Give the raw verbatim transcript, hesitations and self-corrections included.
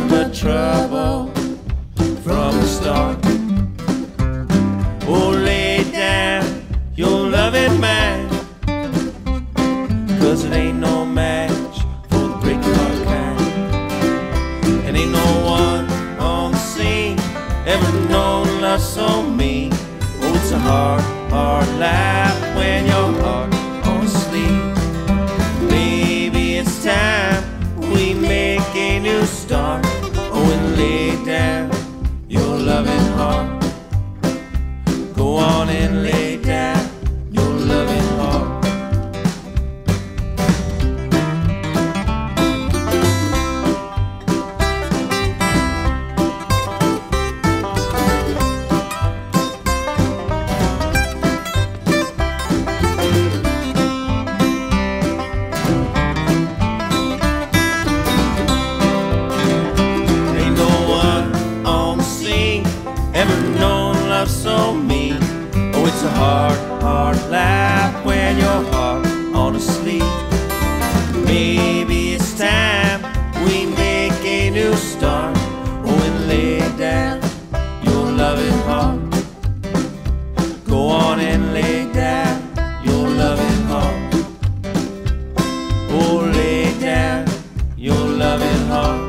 out the trouble from the start. Oh, lay down your loving mind, 'cause it ain't no match for the breaking heart kind. And ain't no one on the scene ever known love so mean. Oh, it's a hard, hard life when your heart on sleep. Maybe it's time we make a new start. Oh, and lay down your loving heart. Go on and lay down your loving heart. So mean. Oh, it's a hard, hard life when your heart on a sleep. Maybe it's time we make a new start. Oh, and lay down your loving heart. Go on and lay down your loving heart. Oh, lay down your loving heart.